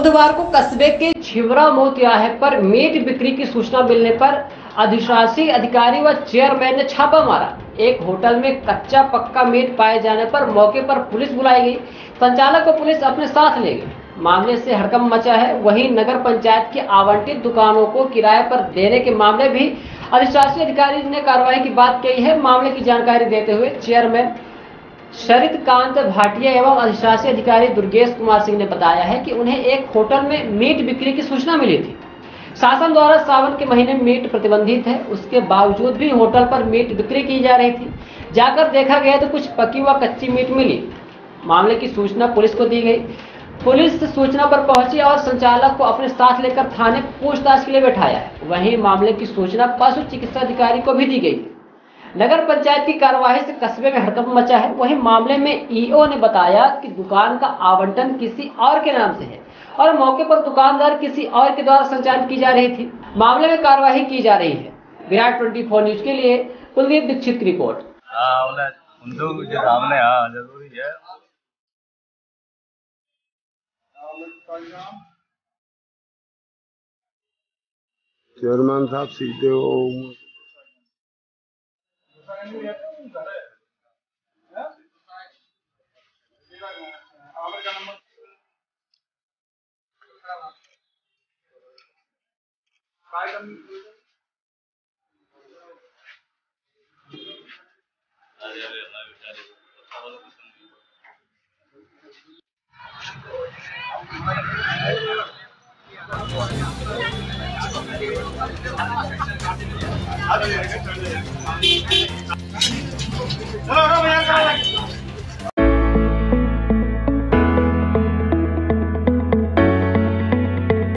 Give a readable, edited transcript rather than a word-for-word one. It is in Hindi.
बुधवार को कस्बे के झिवरा मोतियाह पर मीट बिक्री की सूचना मिलने पर अधिशासी अधिकारी व चेयरमैन ने छापा मारा। एक होटल में कच्चा पक्का मीट पाए जाने पर मौके पर पुलिस बुलाई गई। संचालक को पुलिस अपने साथ ले गई। मामले से हड़कंप मचा है। वहीं नगर पंचायत की आवंटित दुकानों को किराए पर देने के मामले भी अधिशासी अधिकारी ने कार्रवाई की बात कही है। मामले की जानकारी देते हुए चेयरमैन शरित कांत भाटिया एवं अधिशासी अधिकारी दुर्गेश कुमार सिंह ने बताया है कि उन्हें एक होटल में मीट बिक्री की सूचना मिली थी। शासन द्वारा सावन के महीने मीट प्रतिबंधित है, उसके बावजूद भी होटल पर मीट बिक्री की जा रही थी। जाकर देखा गया तो कुछ पकी व कच्ची मीट मिली। मामले की सूचना पुलिस को दी गई। पुलिस सूचना पर पहुंची और संचालक को अपने साथ लेकर थाने पूछताछ के लिए बैठाया है। वहीं मामले की सूचना पशु चिकित्सा अधिकारी को भी दी गई। नगर पंचायत की कार्यवाही से कस्बे में हड़कंप मचा है। वहीं मामले में ईओ ने बताया कि दुकान का आवंटन किसी और के नाम से है और मौके पर दुकानदार किसी और के द्वारा संचालित की जा रही थी। मामले में कार्यवाही की जा रही है। विराट 24 न्यूज के लिए कुलदीप दीक्षित की रिपोर्ट। चेयरमैन साहब सीधे हो No, no, no.